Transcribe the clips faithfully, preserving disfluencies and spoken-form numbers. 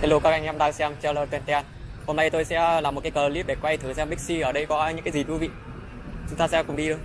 Hello các anh em đang xem channel Ten Ten. Hôm nay tôi sẽ làm một cái clip để quay thử xem Big C ở đây có những cái gì thú vị. Chúng ta sẽ cùng đi thôi.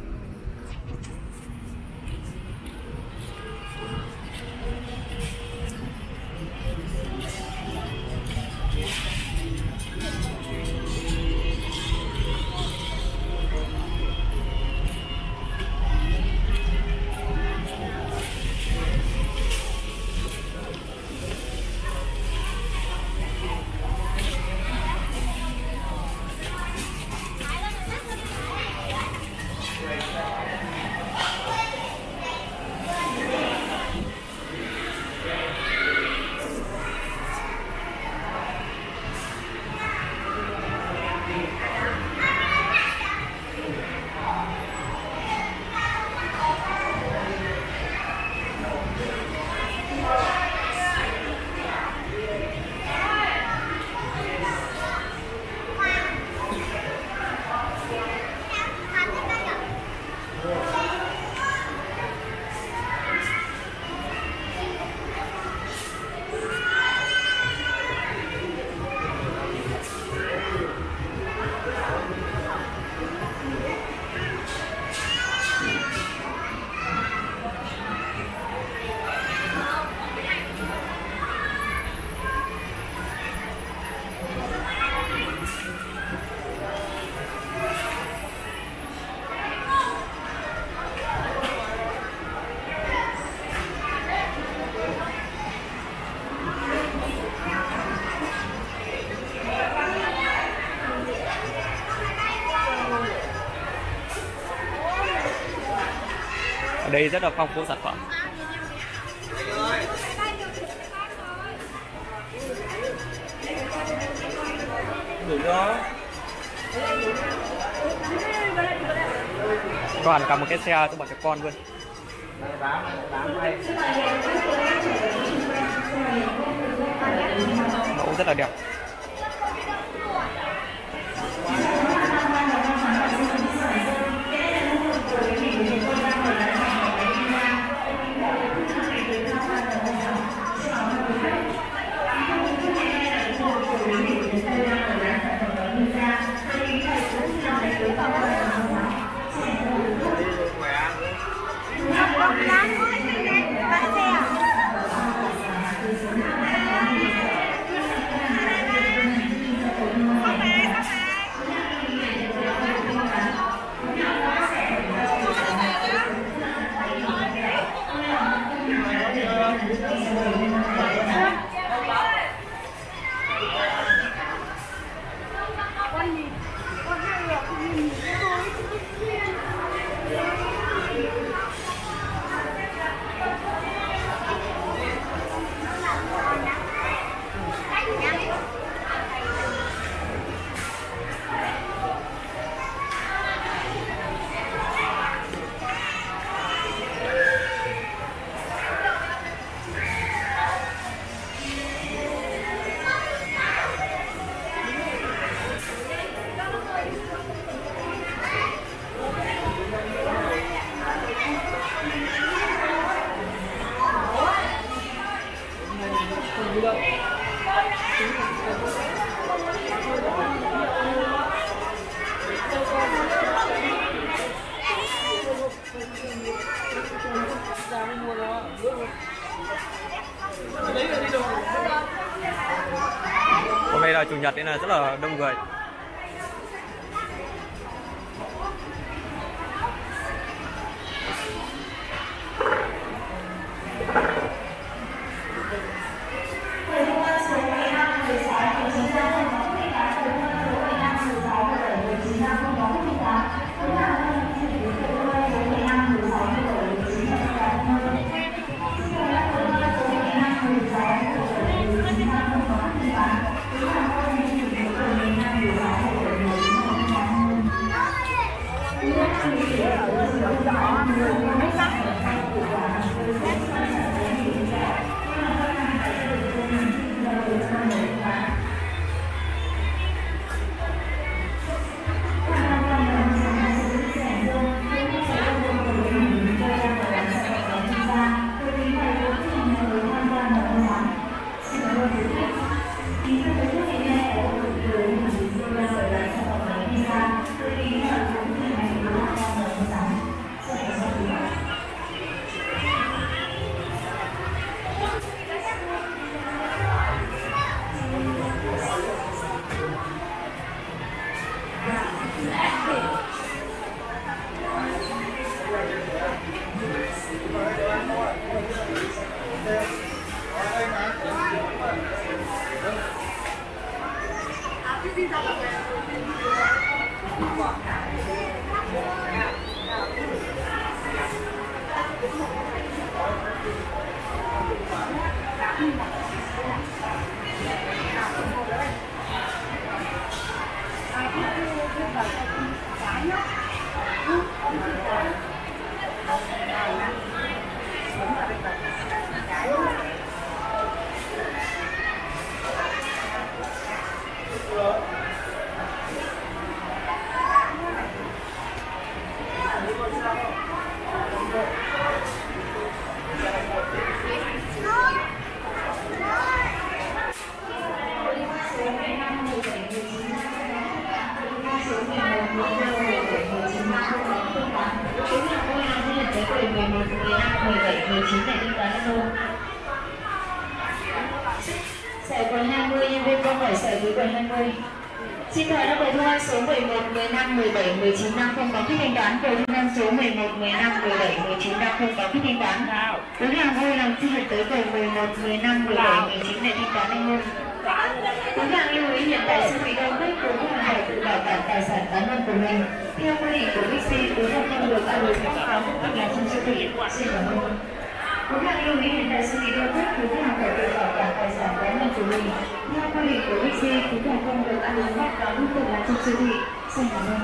Đây rất là phong phú sản phẩm. Còn cả một cái xe cho bọn trẻ con luôn. Mẫu rất là đẹp. Hôm nay là chủ nhật nên là rất là đông người. Hãy subscribe cho kênh Ten Ten. Sợi quần hai mươi nhân viên con bảy sợi với quần hai mươi. Xin thưa các quầy thu ngân số mười một, mười lăm, mười bảy, mười chín, năm không có phí thanh toán. Quầy thu ngân số mười một, mười lăm, mười bảy, mười chín, năm không có phí thanh toán. Đối hàng vui làm xin được tới quầy mười một, mười lăm, mười bảy, mười chín để thanh toán anh Hưng. Đối hàng lưu ý hiện tại siêu thị Đông Bích cũng không phải tự bảo quản tài sản cá nhân của mình. Theo quy định của Big C, đối hàng không được ăn được các pháo cũng không là trong siêu thị. Xin cảm ơn. Cũng là lưu ý hiện tại siêu thị Đông Bích cũng không phải tự bảo quản tài sản cá nhân của mình. Theo quy định của Big C, đối hàng không được ăn được các pháo cũng không là trong siêu thị. Xin cảm ơn.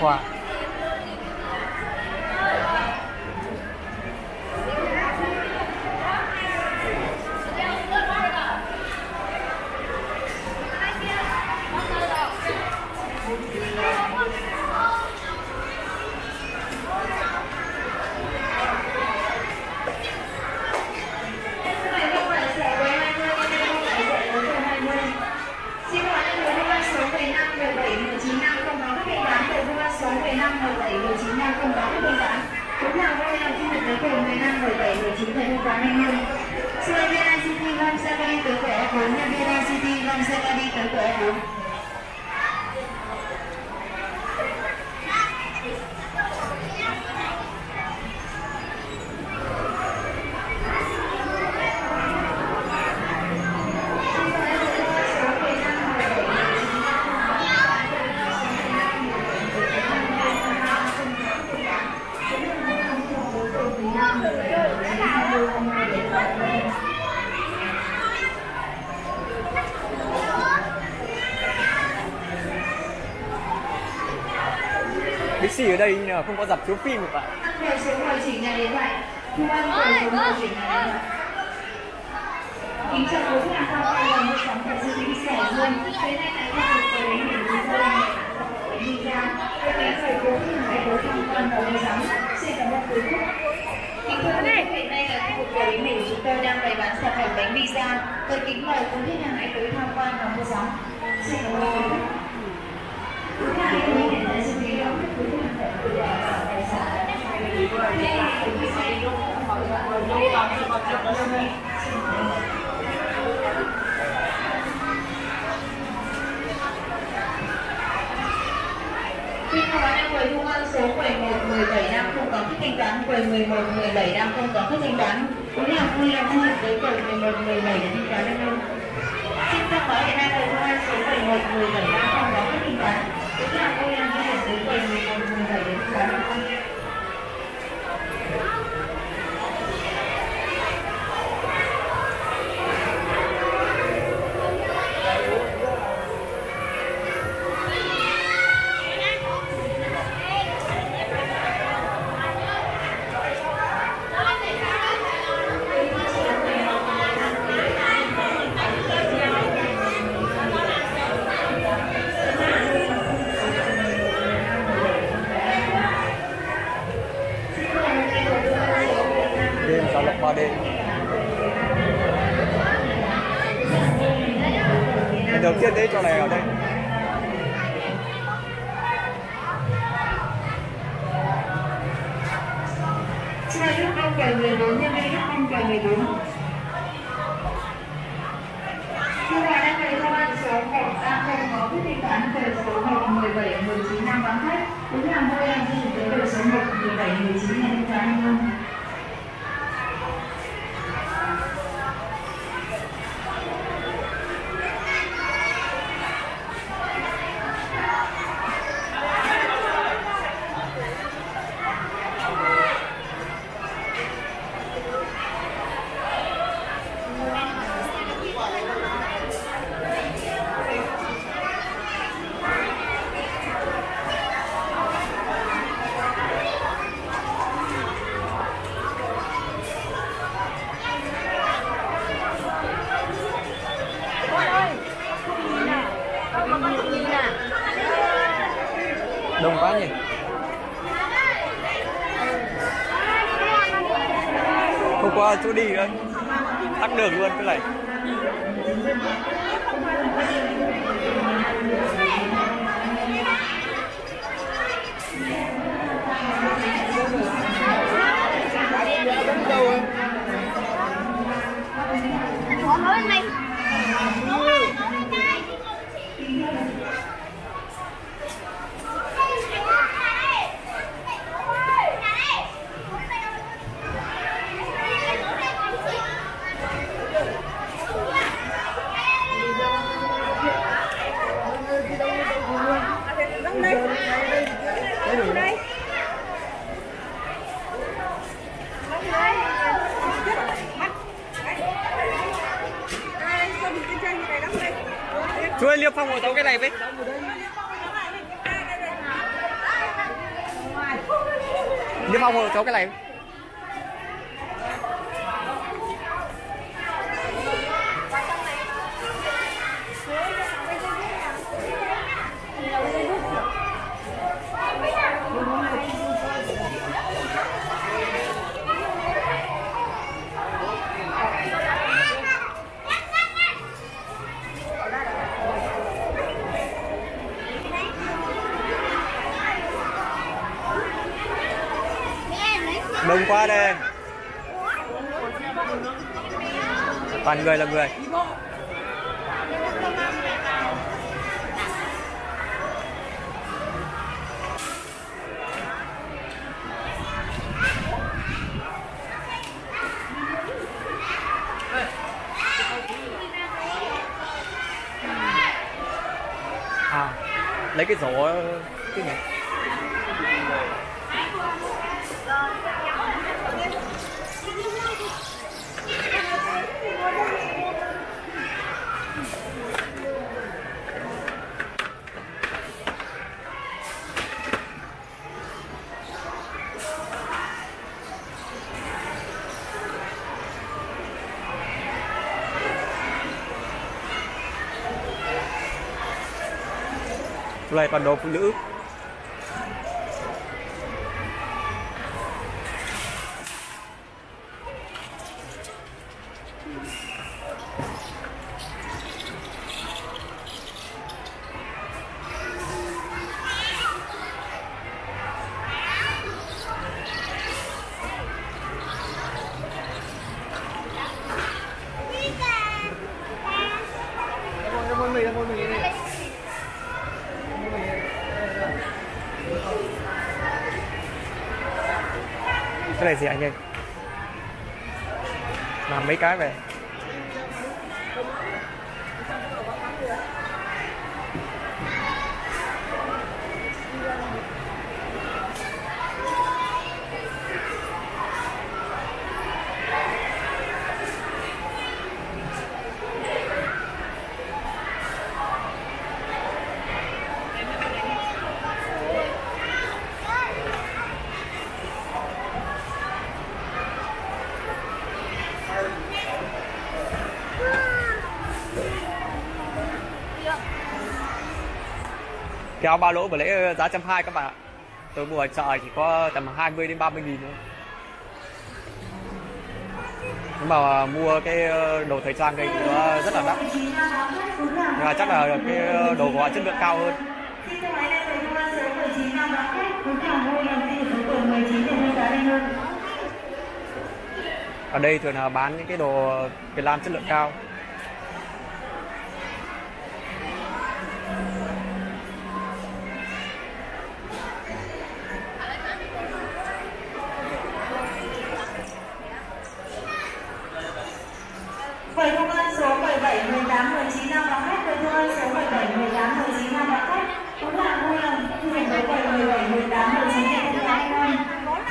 Khoa Big C ở đây là không có dạp chiếu phim được bạn. Quầy số điều chỉnh nhà điện thoại. Kính chào quý vị khán giả đang mua sắm tại siêu thị Big C Hải Dương. Tới nay tại khu vực quầy đánh điểm Big C đi ra, các bé phải cố gắng phải cố gắng quan tâm mua sắm. Xin cảm ơn quý khách. Kính thưa quý vị, hiện nay ở khu vực quầy đánh điểm chúng tôi đang bày bán sản phẩm bánh pizza. Tôi kính mời quý khách hàng hãy tới tham quan và mua sắm. Xin cảm ơn quý khách. Quý khách hãy liên hệ tới siêu thị Đông Bích. Khi mua bán quầy thu ngân số mười một, mười bảy đang không có phí thanh toán, quầy mười một, mười bảy đang không có phí thanh toán. Cũng là vui lòng liên hệ tới quầy mười một, mười bảy để thanh toán được không? Xin thông báo hiện nay quầy thu ngân số mười một, mười bảy đang không có phí thanh toán. Cũng là vui lòng liên hệ tới quầy mười một, mười bảy để thanh toán được không? Thank you. ba D. Mình đầu tiên đấy cho này ở đây. F không mười bốn nhân viên F không mười bốn. Chúng ta đang về theo ban số một ba không có quyết định án về số một mười bảy mười chín nam bán khách. Đúng là môi em đi tới về số một mười bảy mười chín nam bán khách. Đông quá nhỉ. Hôm qua chỗ đi thôi, tắc đường luôn cái này. Chú ơi, Liêu Phong ngồi tao cái này với. Liêu Phong ngồi tao cái này. Đông quá đây, toàn người là người. À, lấy cái rổ cái này. Đây bản đồ phụ nữ. Cái này gì anh ơi? Làm mấy cái về. Cái áo ba lỗ bữa lễ giá một trăm hai mươi các bạn ạ. Tôi mua ở chợ chỉ có tầm hai mươi đến ba mươi nghìn thôi. Nhưng mà mua cái đồ thời trang đây thì nó rất là đắt. Nhưng mà chắc là cái đồ của họ chất lượng cao hơn. Ở đây thường là bán những cái đồ Việt Nam chất lượng cao. Quầy thông ơn số bảy bảy, mười tám, mười chín năm vắng khách, quầy thông ơn số bảy bảy, mười tám, mười chín năm vắng khách, cũng là vui lòng thu hình với quầy mười bảy, mười tám, mười chín năm vắng khách.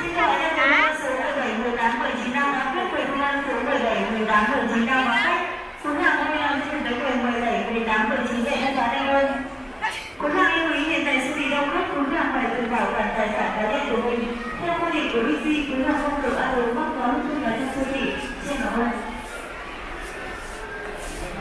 Xin chào em quầy thông ơn số bảy bảy, mười tám, mười chín năm vắng khách, quầy thông ơn số bảy bảy, mười tám, mười chín năm vắng khách, cũng là vui lòng thu hình với quầy mười bảy, mười tám, mười chín năm vắng khách. Cũng là lưu ý hiện tại sự đi đâu khách, cũng là phải tự bảo quản tài sản cá nhân của mình. Theo quy định của Big C, cũng là không được ăn uống mắc món không nói trong siêu thị. Xin cảm ơn.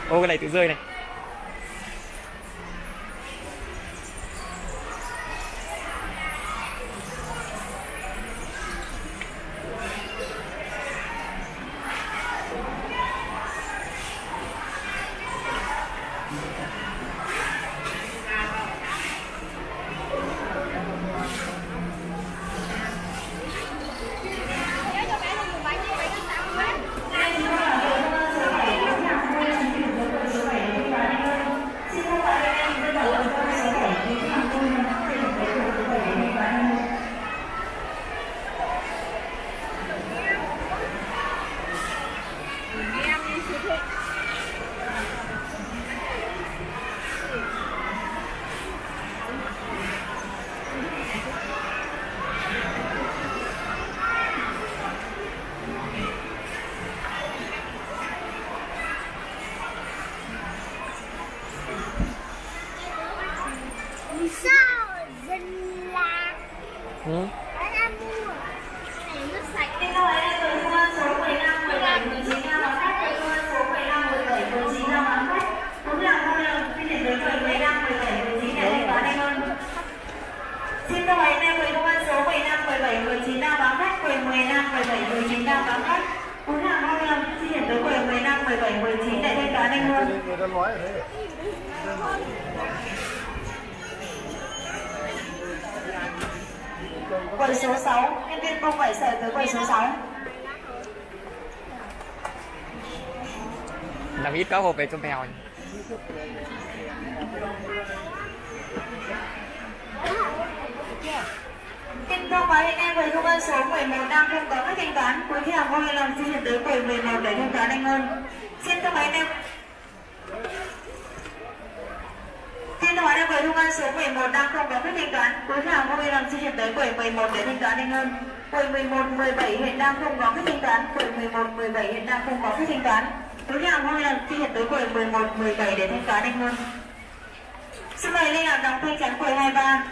Ô, cái này tự rơi này. Sao dân là ừ. Đã mua để nước sạch cái câu ấy là người mua số mười lăm, mười bảy, mười chín năm bán khách, người mua số mười lăm, mười bảy, mười chín năm bán khách, cũng là mua lần khi đến với người mười lăm, mười bảy, mười chín để thanh toán anh hơn. Xin câu ấy là người mua số mười lăm, mười bảy, mười chín năm bán khách, người mười lăm, mười bảy, mười chín năm bán khách, cũng là mua lần khi đến với người mười lăm, mười bảy, mười chín để thanh toán anh hơn. Quầy số sáu, nhân viên không phải sợi tới quầy số sáu. Làm ít cá hộp về cho mèo. Kinh thông báo hiện nay quầy thông ơn số mười một đang không có các thanh toán. Quý khách hàng vui lòng di chuyển tới quầy mười một để thanh toán nhanh hơn. Xin thông báo hiện nay. Xin thông báo quầy thông ơn số mười một đang không có quyết thanh toán. Quý khách hàng vui lòng di chuyển tới quầy mười một để thanh toán nhanh hơn. Quầy mười một, mười bảy hiện đang không có quyết thanh toán. Quầy mười một, mười bảy hiện đang không có quyết thanh toán. Quý khách hàng vui lòng di chuyển tới quầy mười một, mười bảy để thanh toán nhanh hơn. Xin mời liên lạc đóng thanh chắn quầy hai mươi ba.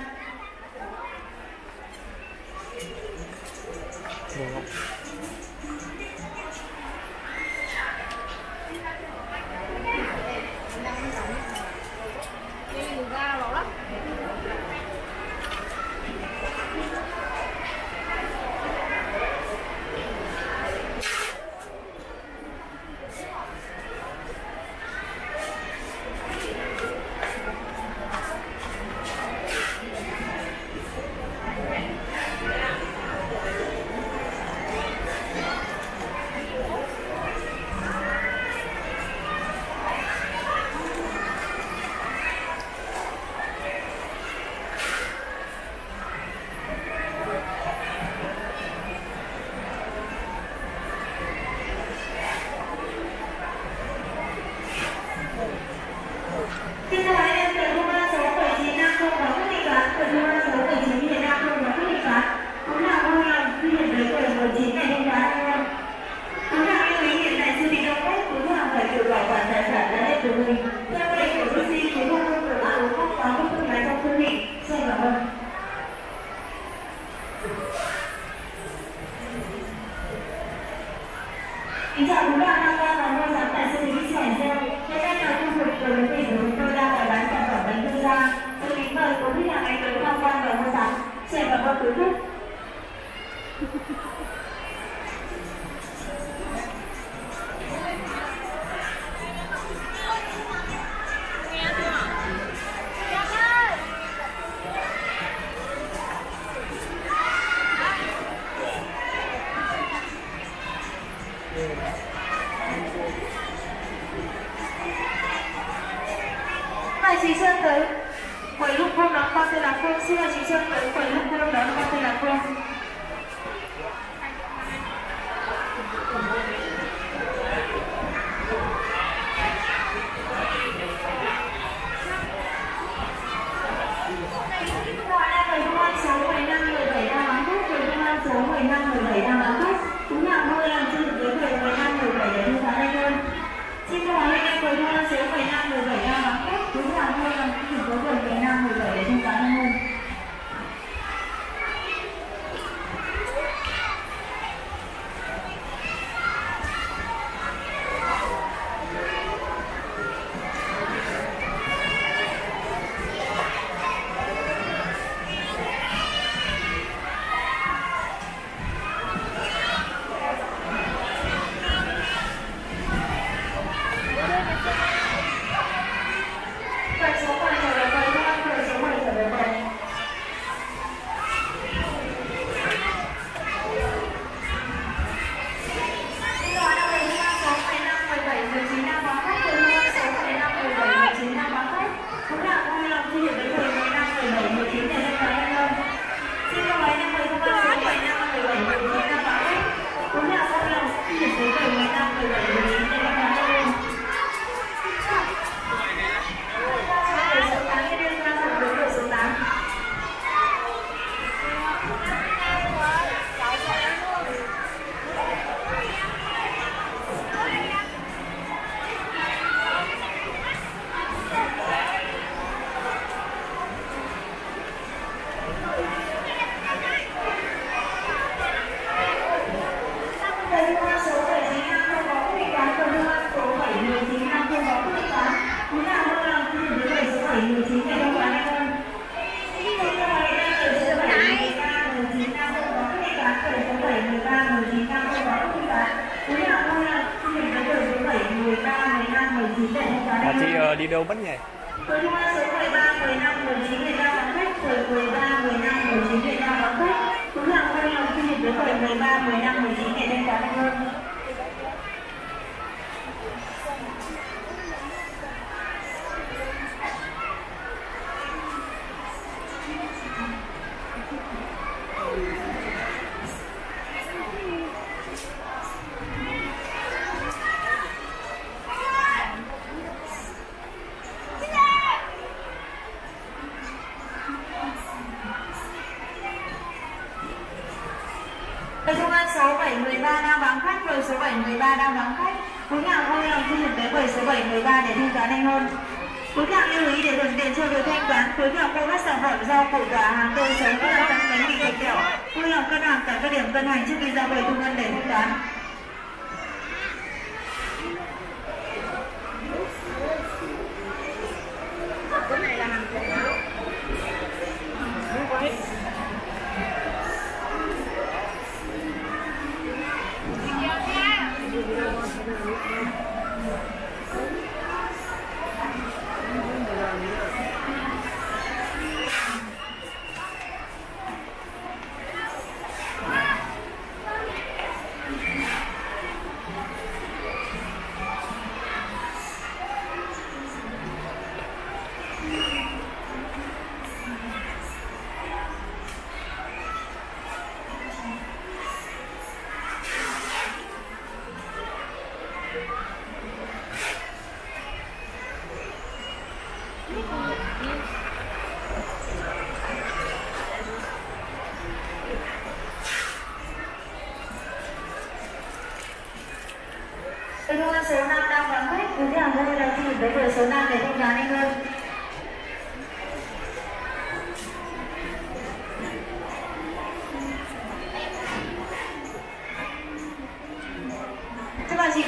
Số Cái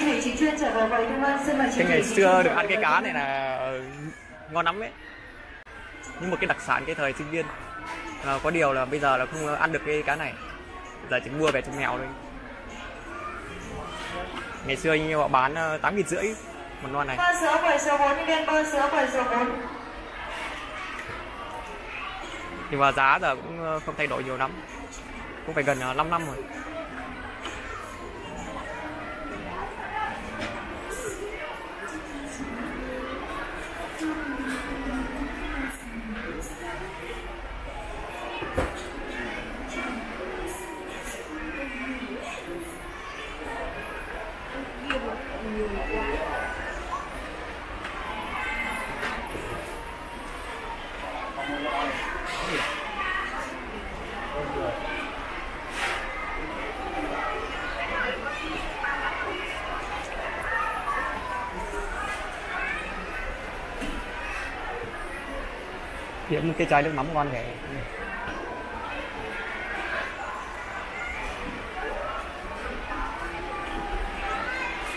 ngày xưa được ăn cái cá này là ngon lắm ấy, nhưng một cái đặc sản cái thời sinh viên. À, có điều là bây giờ là không ăn được cái cá này, giờ chỉ mua về trong nghèo thôi. Ngày xưa anh họ bán tám nghìn rưỡi một lon này. Nhưng mà giá giờ cũng không thay đổi nhiều lắm, cũng phải gần năm năm rồi. Kiếm cái chai nước mắm ngon này.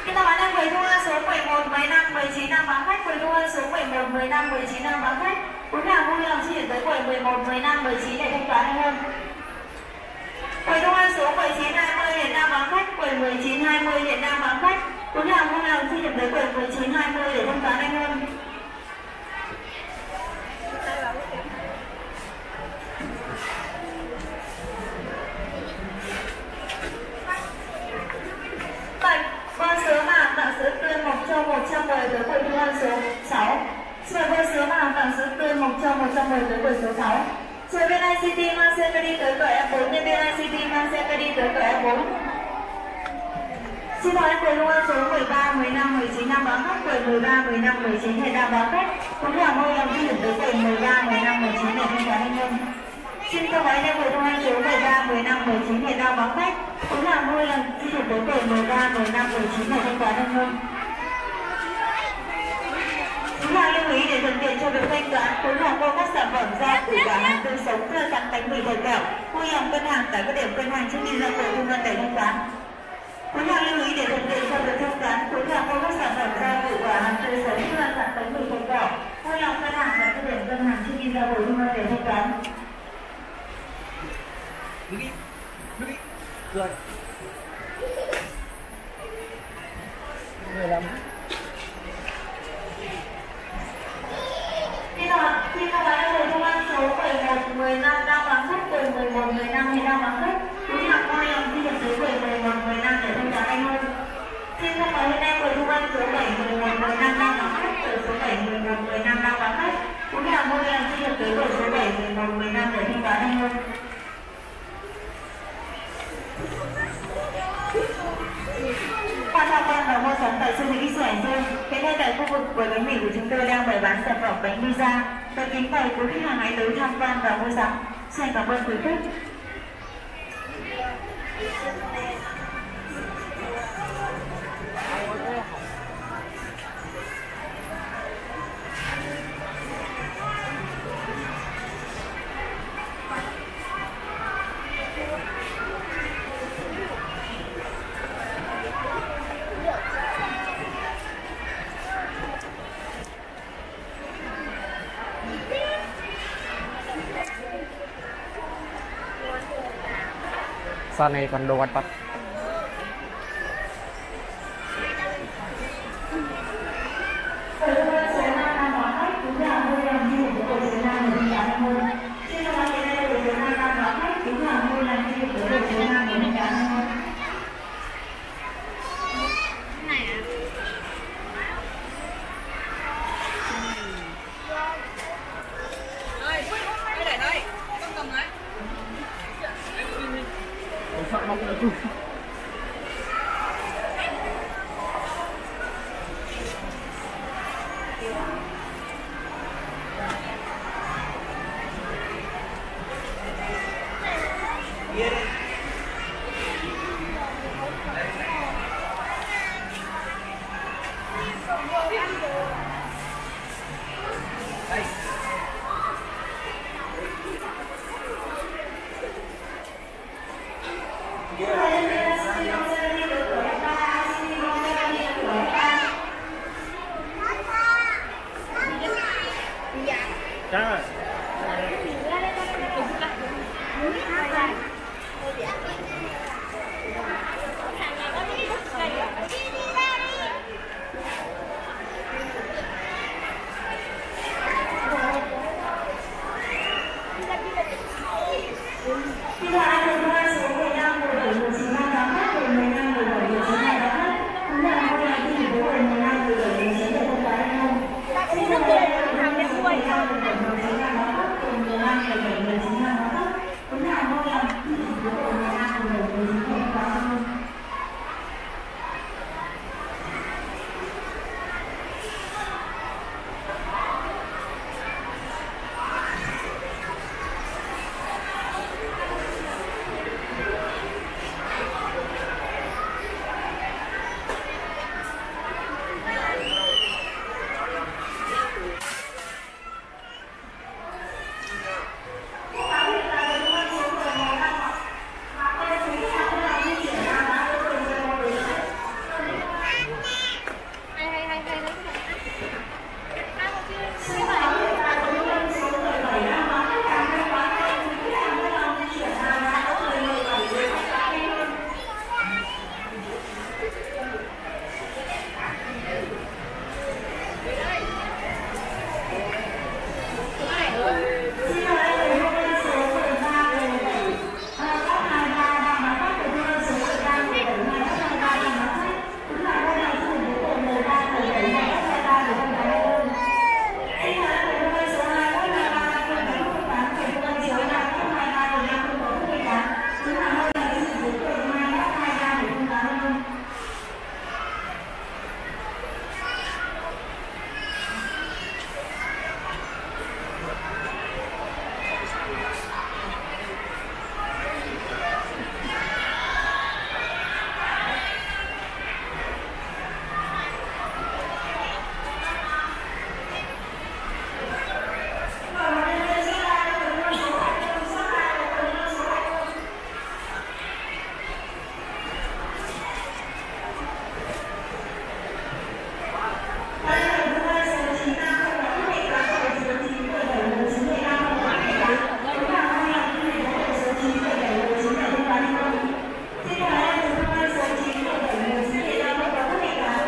Chúng ta bán đang quầy thu ngân số mười một, mười lăm, mười chín, năm bán khách. Quầy thu ngân số mười một, mười lăm, mười chín, năm bán khách. Uống hàng vui lòng di chuyển tới quầy mười một, mười lăm, mười chín để thanh toán hơn. Quầy thu ngân số mười chín, hai mươi hiện đang bán khách. Quầy mười chín, hai mươi hiện đang bán khách. Uống hàng vui lòng di chuyển tới quầy mười chín, hai mươi để thanh toán nhanh hơn. Một trăm mười tới quầy số sáu. Rồi bên i xê tê mang xe đi tới quầy F bốn. Nhân viên i xê tê mang xe đi tới quầy F bốn. Xin hỏi quầy luôn số mười ba, mười lăm, mười chín đang đón khách. Quầy mười ba, mười lăm, mười chín hiện đang đón khách. Cũng là môi lòng di chuyển tới quầy mười ba, mười lăm, mười chín để thanh toán nhanh hơn. Xin các bạn nghe quầy luôn số mười ba, mười lăm, mười chín hiện đang đón khách. Cũng là môi lòng di chuyển tới quầy mười ba, mười lăm, mười chín để thanh toán nhanh hơn. Lưu ý để thuận tiện cho việc thanh toán, khối hàng qua các sản phẩm ra từ cả hàng tươi sống, thưa sẵn bánh mì, bột kẹo, khối hàng cân hàng tại các điểm cân hàng trước khi ra quầy thu ngân để thanh toán. Khối hàng lưu ý để thuận tiện cho việc thanh toán, khối hàng qua các sản phẩm ra từ cả hàng tươi sống, thưa sẵn bánh mì, bột kẹo, khối hàng cân hàng tại các điểm cân hàng trước khi ra quầy thu ngân để thanh toán. Rồi. Người làm. Khi các bạn đã quầy thu ngân số mười một, mười lăm đang bán khách. Quầy mười một, mười lăm thì đang bán khách. Quý hàng coi lòng di chuyển tới quầy mười một, mười lăm để thanh toán nhanh hơn. Xin thông báo hiện nay quầy thu ngân số bảy, mười một, mười lăm đang bán khách. Quầy số bảy, mười một, mười lăm đang bán khách. Quý hàng coi lòng di chuyển tới quầy số bảy, mười một, mười lăm để thanh toán nhanh hơn. Qua tham quan và mua sắm tại siêu thị Big C Hải Dương, hiện nay tại khu vực quầy bánh mì của chúng tôi đang bày bán sản phẩm bánh pizza. Tôi kính mời quý khách hàng hãy tới tham quan và mua sắm. Xin cảm ơn quý khách. Sao này còn đồ vặt vặt. Hãy subscribe cho kênh Ten Ten. Jangan.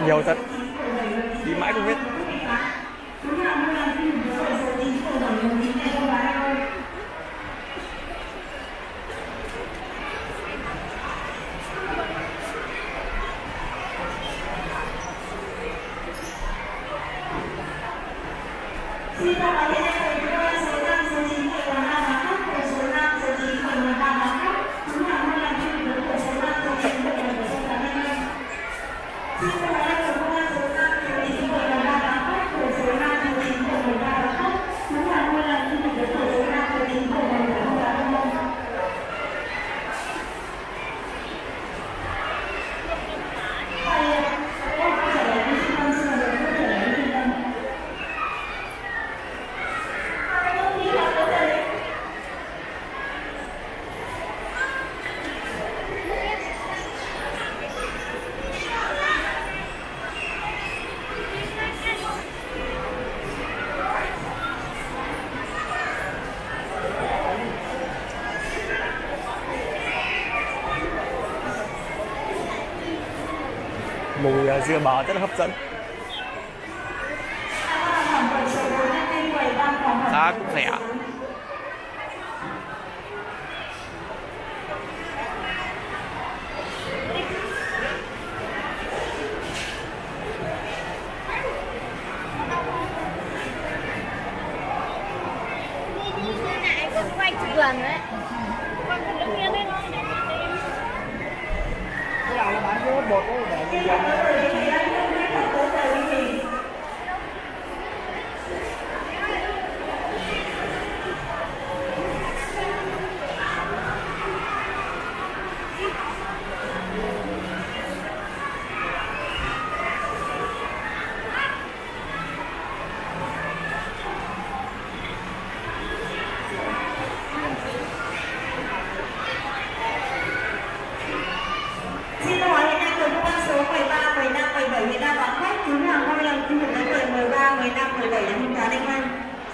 Nhiều thật, đi mãi không hết. Mùi dưa bò rất là hấp dẫn. Giá cũng rẻ.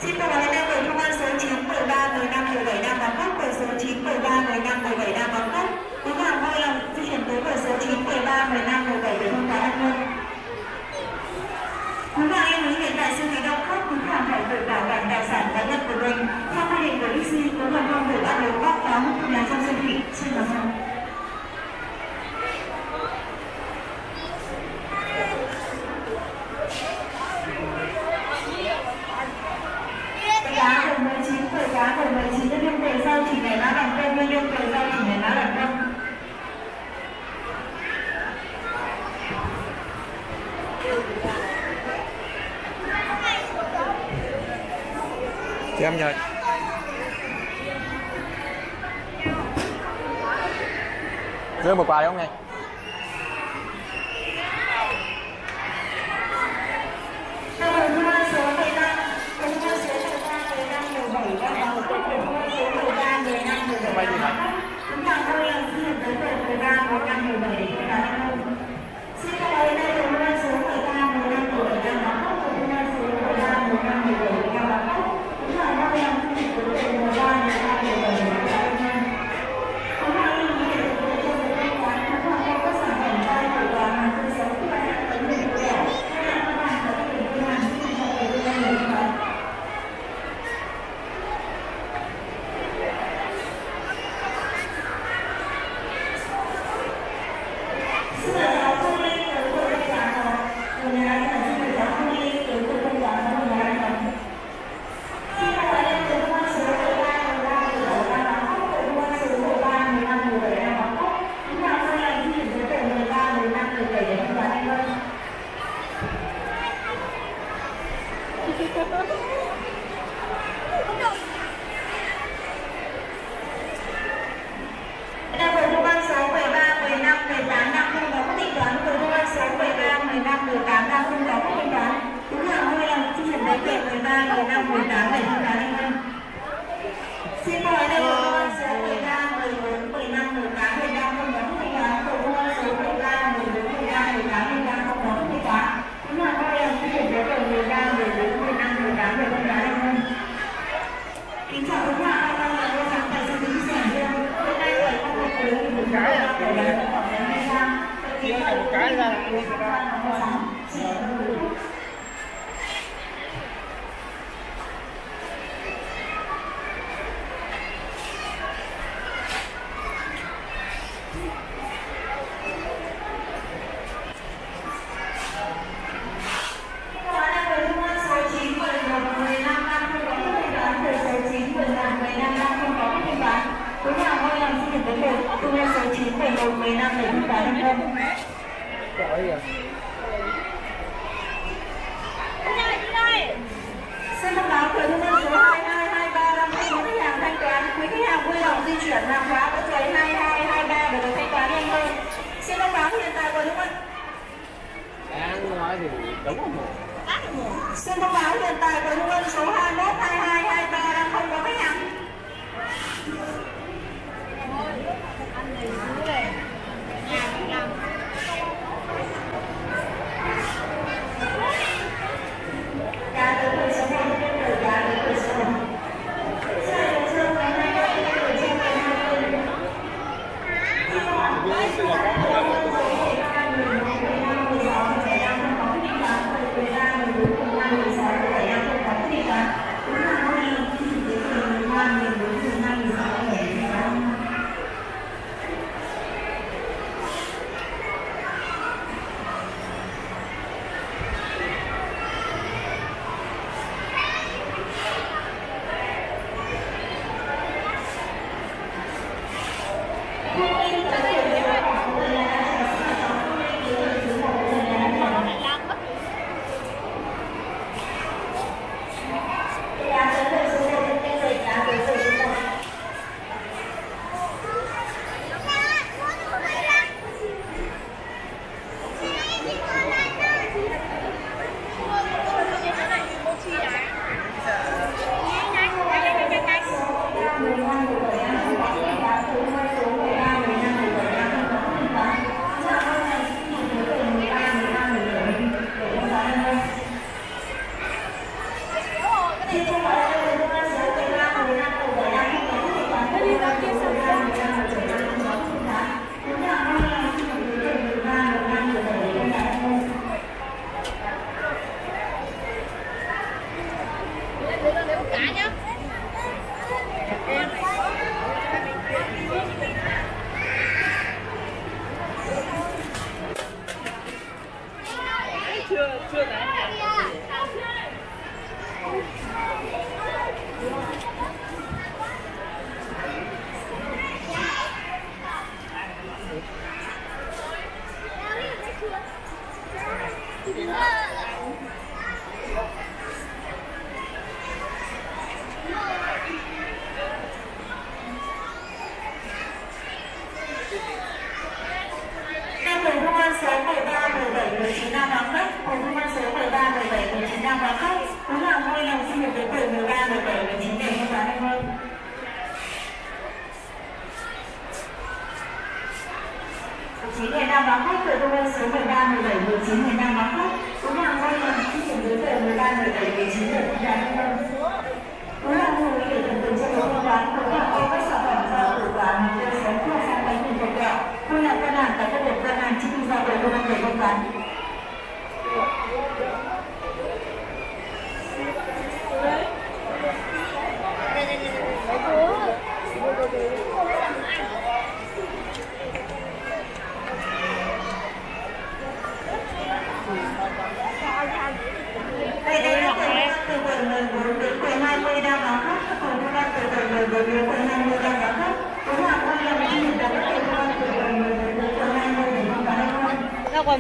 Xin mời các bạn mười ba, mười lăm, mười bảy đang bóng đất. Quý bạn vui lòng di chuyển tới vở số chín, mười ba, mười lăm, mười bảy để không cá hơn. Quý bạn em nghĩ hiện tại siêu thị đông khách, quý bạn phải tự bảo đảm tài sản cá nhân của mình. Theo quy định của Big C, quý bạn không được ăn uống bát nóng là trong siêu thị trên bờ sông. Giá của mười chín nhân viên tiền giao chỉ để má bằng công, nhân viên tiền giao chỉ để má bằng công. Chị em nhờ. Đưa một quà đi không nghe? chưa chưa đánh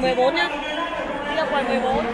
mười bốn nhá. Ra quầy mười bốn.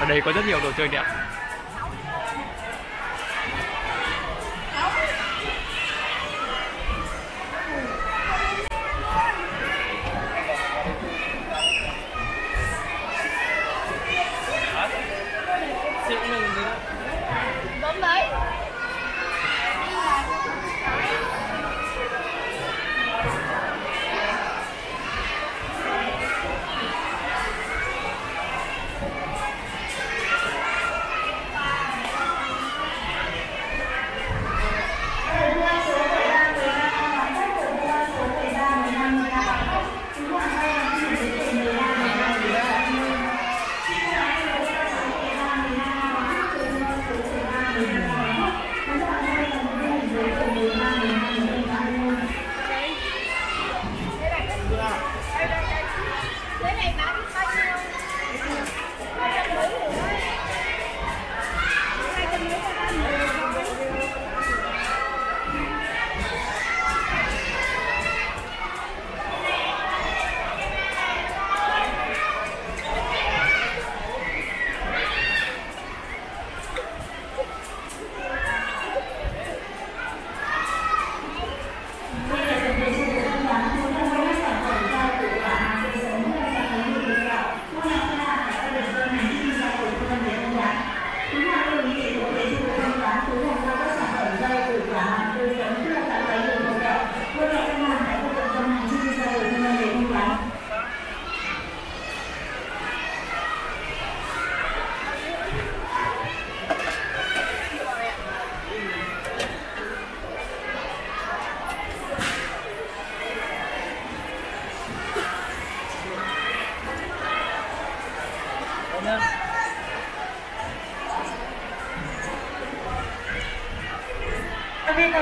Ở đây có rất nhiều đồ chơi đẹp.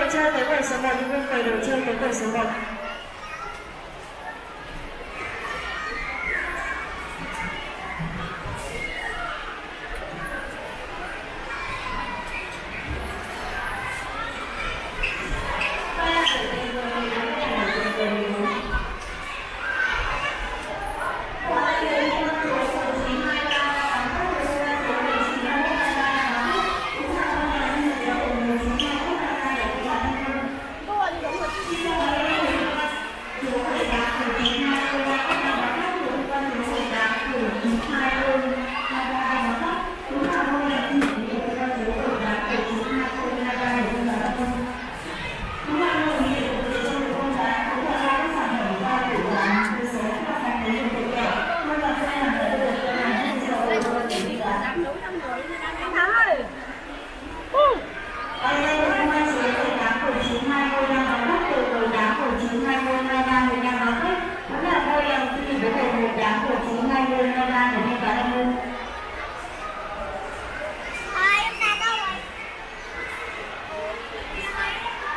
北车的为什么？你问北车的为什么？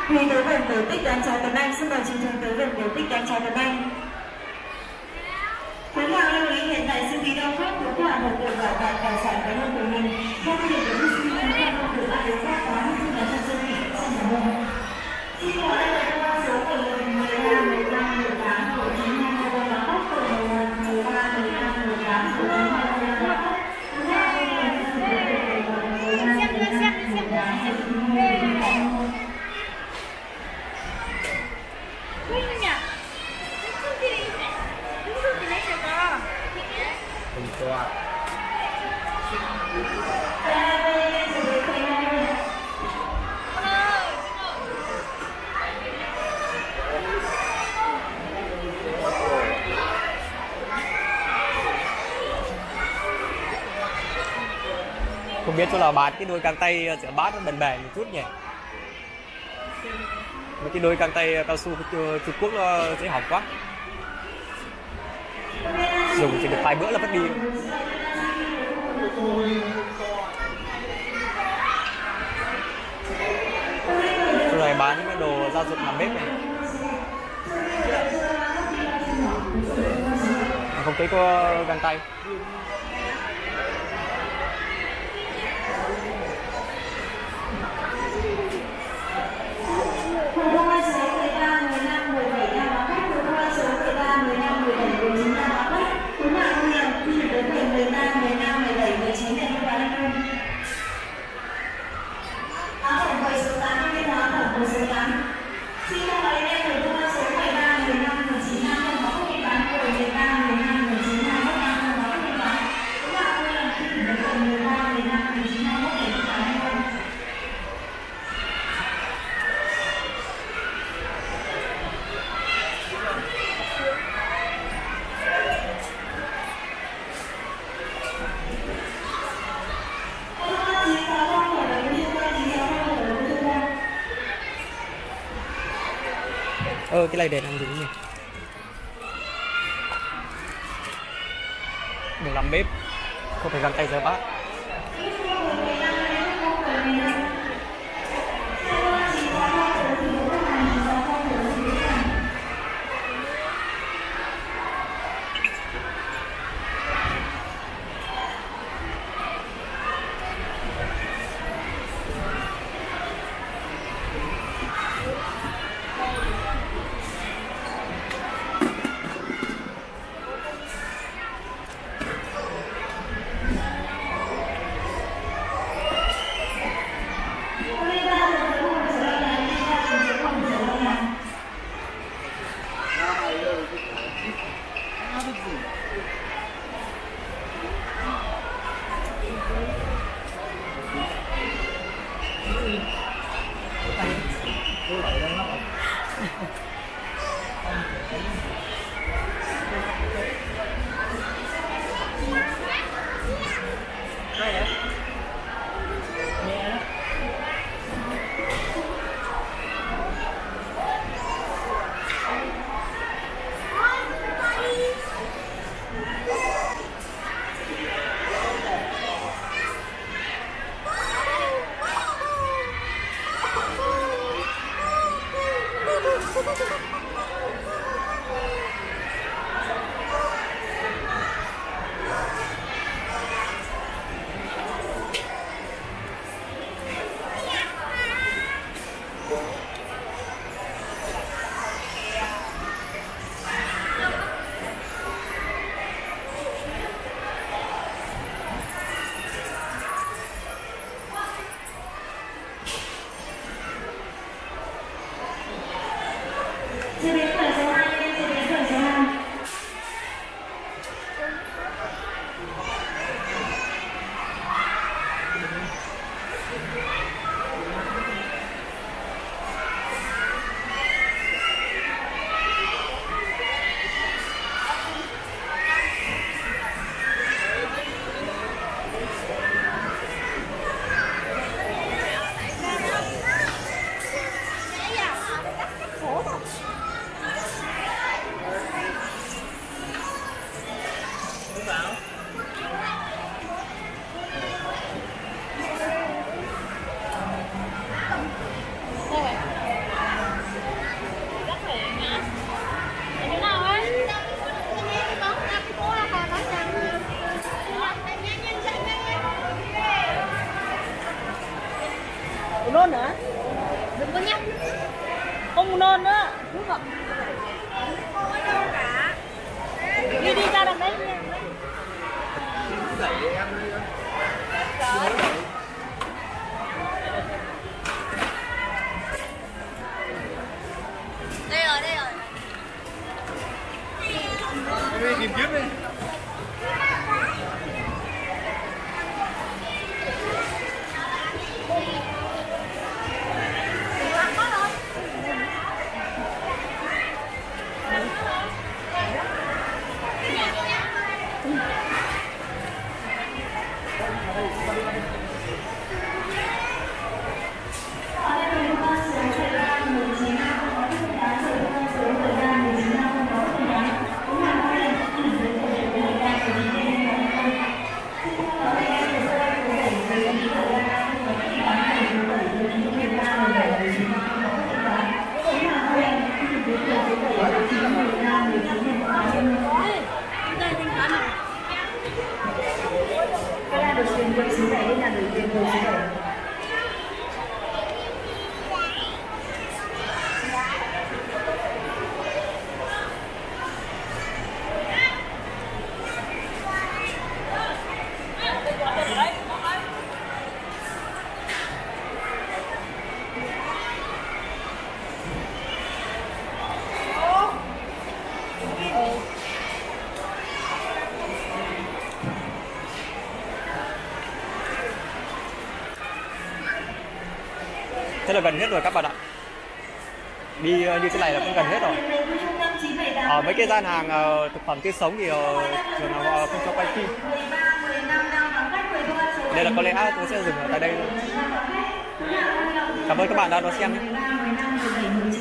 Huy tới gần tới tích đám trái tấm anh, xin mời chương trình tới gần tới tích đám trái tấm anh. Khán giả lưu ý hiện tại siêu video phát của các bạn được bảo toàn tài sản cá nhân của mình. Không thể đến siêu video phát không được bảo toàn tài sản của mình trong siêu video phát của mình. Xin mời anh lại qua số của mình không biết chỗ nào bán cái đôi căng tay giữa bát nó bền bền một chút nhỉ. Mấy cái đôi căng tay cao su Trung Quốc nó dễ hỏng quá, dùng chỉ được vài bữa là mất đi. Chỗ này bán những cái đồ gia dụng làm bếp này, không thấy có găng tay. Ờ, cái này để làm gì nhỉ? Để làm bếp, không phải găng tay rửa bát. Nôn hả? Đừng có nhắc. Không nôn nữa. Cứ ngậm. Không có đâu cả. Đi đi ra đằng đấy. Đây rồi, đây rồi. Đi tìm kiếm đi. Thế là gần hết rồi các bạn ạ. Đi như thế này là cũng gần hết rồi. Ở mấy cái gian hàng thực phẩm tươi sống thì thường là họ không cho quay phim. Đây là có lẽ tôi sẽ dừng ở tại đây. Cảm ơn các bạn đã đón xem nhé.